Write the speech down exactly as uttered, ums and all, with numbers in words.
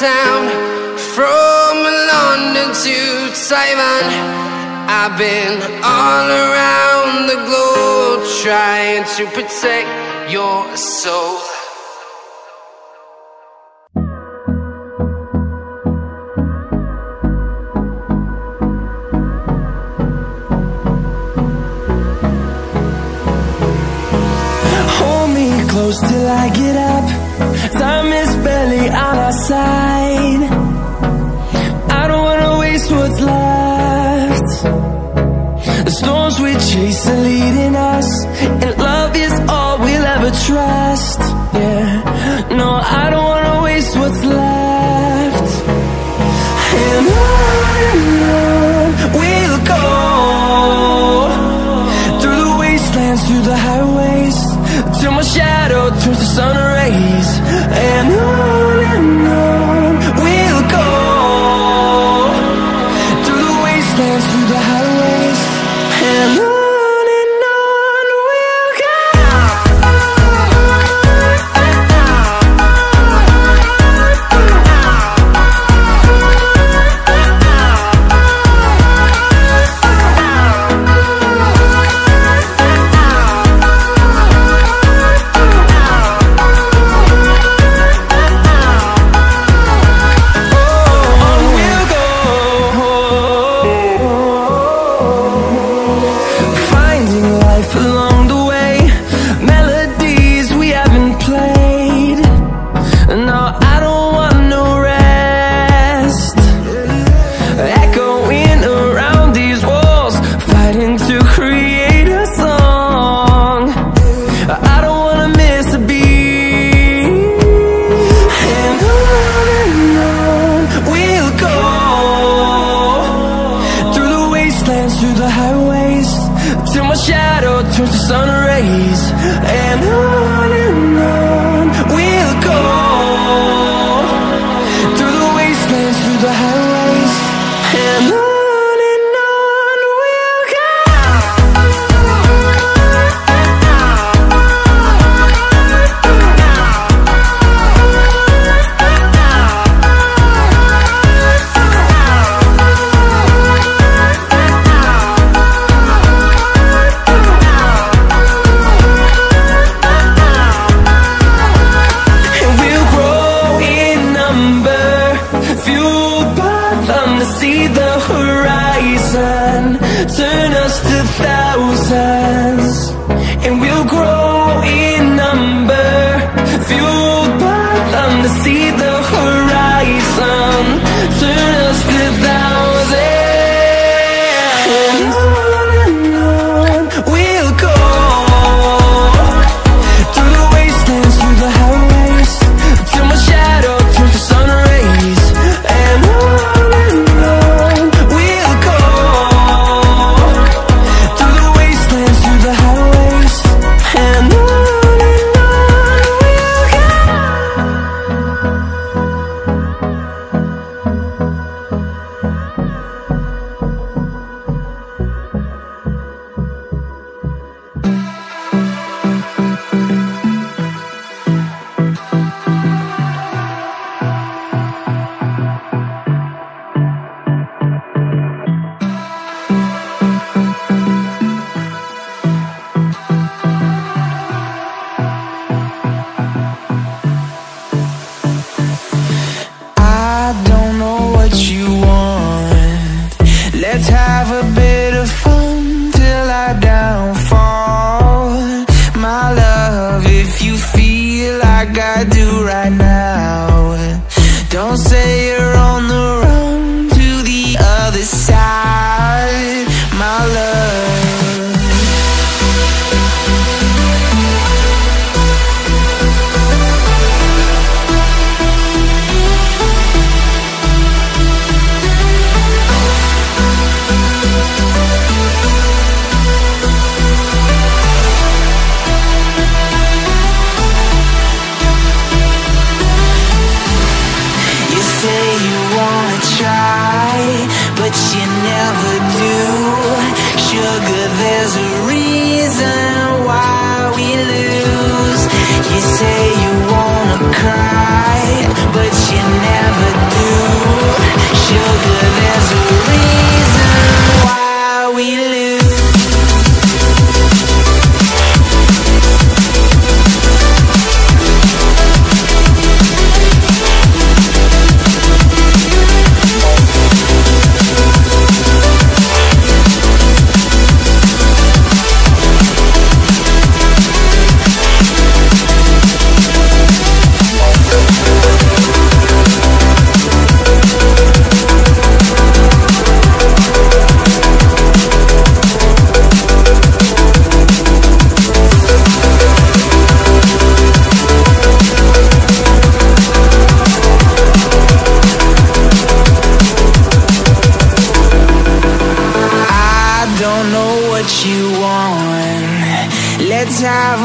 town, from London to Taiwan. I've been all around the globe trying to protect your soul. Close till I get up, time is barely on our side. I don't wanna waste what's left. The storms we chase are leading us, and love is all we'll ever trust. Yeah, no, I don't wanna waste what's left. And on we'll go, through the wastelands, through the highways, till my shadow turns to sun rays. And on and on we'll go, through the wastelands, through the highways. And on Let's have